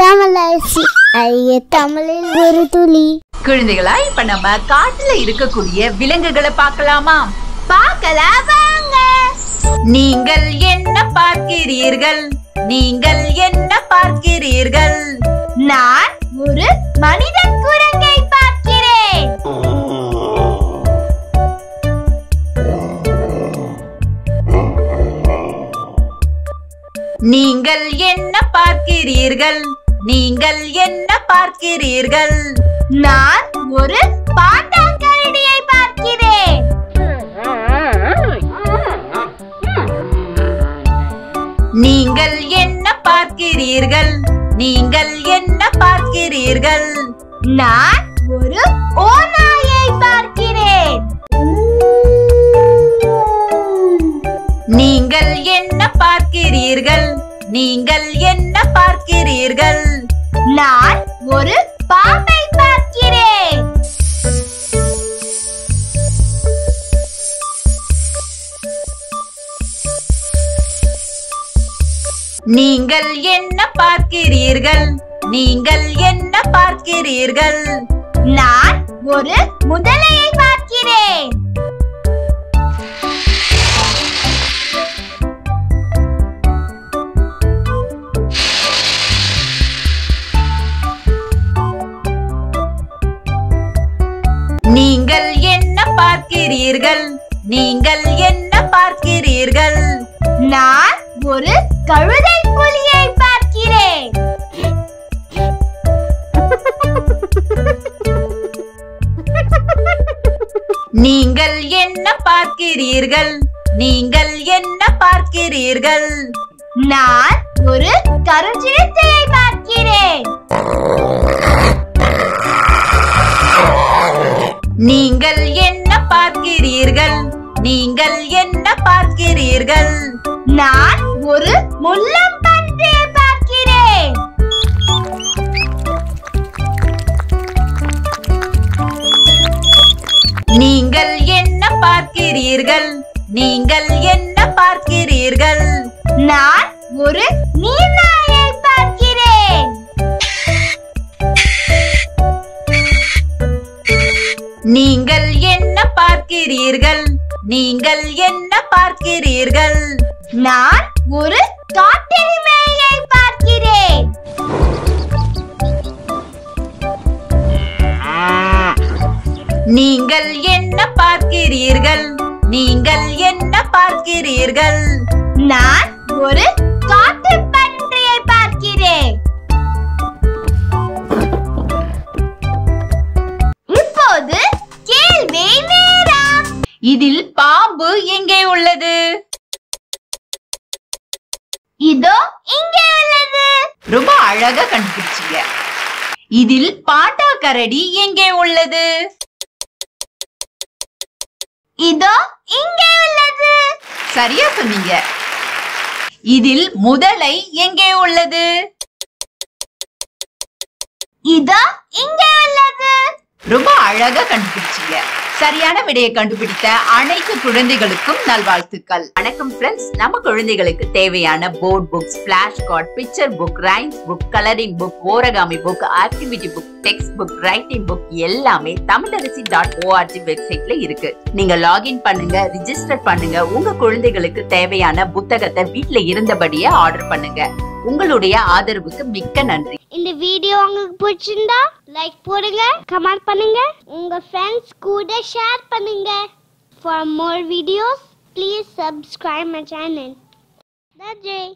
தமிழாசி ஐய தமிழில் ஒரு துளி. குழந்தைகளா, இப்ப நம்ம காட்டுல இருக்கக்கூடிய விலங்குகளை பார்க்கலாமா? பார்க்கலாம் வாங்க. நீங்கள் என்ன பார்க்கிறீர்கள்? நீங்கள் என்ன பார்க்கிறீர்கள்? நான் ஒரு மனித குரங்கை பார்க்கிறேன். நீங்கள் என்ன பார்க்கிறீர்கள்? நீங்கள் என்ன பார்க்கிறீர்கள்? நான் ஒரு பாட்டாக்கரடியை பார்க்கிறேன். நீங்கள் என்ன பார்க்கிறீர்கள்? நீங்கள் என்ன பார்க்கிறீர்கள்? நான் ஒரு ஓநாயை பார்க்கிறேன். நீங்கள் என்ன பார்க்கிறீர்கள்? நீங்கள் என்ன பார்க்கிறீர்கள்? நான் ஒரு பாம்பை பார்க்கிறேன். நீங்கள் என்ன பார்க்கிறீர்கள்? நீங்கள் என்ன பார்க்கிறீர்கள்? நான் ஒரு முதலையை பார்க்கிறேன். நீங்கள் என்ன பார்க்கிறீர்கள்? நீங்கள் என்ன பார்க்கிறீர்கள்? நான் ஒரு கழுதை புலியை பார்க்கிறேன். நீங்கள் என்ன பார்க்கிறீர்கள்? நீங்கள் என்ன பார்க்கிறீர்கள்? நான் ஒரு கருஞ்சிறுத்தையை பார்க்கிறேன். நீங்கள் என்ன பார்க்கிறீர்கள்? நீங்கள் என்ன பார்க்கிறீர்கள்? நான் ஒரு முள்ளம்பன்றியை பார்க்கிறேன். நீங்கள் என்ன பார்க்கிறீர்கள்? நீங்கள் என்ன பார்க்கிறீர்கள்? நான் ஒரு நீர்நாயை பார்க்கிறேன். நீங்கள் என்ன பார்க்கிறீர்கள்? நீங்கள் என்ன பார்க்கிறீர்கள்? நான் ஒரு காட்டெருமையை பார்க்கிறேன். நீங்கள் என்ன பார்க்கிறீர்கள்? நீங்கள் என்ன பார்க்கிறீர்கள்? நான் ஒரு காட்டு பன்றியை பார்க்கிறேன். இப்போது கேள்வி நேரம். இதில் பாம்பு எங்கே உள்ளது? இதோ இங்கே உள்ளது. ரொம்ப அழகா கண்டுபிடிச்சீங்க. இதில் பாட்டாக்கரடி எங்கே உள்ளது? இதோ இங்கே உள்ளது. சரியா சொன்னீங்க. இதில் முதலை எங்கே உள்ளது? இதோ இங்கே உள்ளது. ரொம்ப அழகா கண்டுபிடிச்சீங்க. சரியான விடையை கண்டுபிடித்த அனைத்து குழந்தைகளுக்கும் நல்வாழ்த்துக்கள். வணக்கம் ஃப்ரெண்ட்ஸ். நம்ம குழந்தைகளுக்கு தேவையான board books, flash card, picture book, rhymes book, colouring book, origami book, activity book, text book, writing book எல்லாமே tamilaraisi.org வெப்சைட்ல இருக்கு. நீங்க லாகின் பண்ணுங்க, ரிஜிஸ்டர் பண்ணுங்க. உங்க குழந்தைகளுக்கு தேவையான புத்தகத்தை வீட்டுல இருந்தபடியே ஆர்டர் பண்ணுங்க. உங்களுடைய ஆதரவுக்கு மிக்க நன்றி. இந்த வீடியோ உங்களுக்கு பிடிச்சிருந்தா லைக் போடுங்க, கமெண்ட் பண்ணுங்க, உங்க ஃப்ரெண்ட்ஸ் கூட ஷேர் பண்ணுங்க. For more videos, please subscribe my channel. Bye.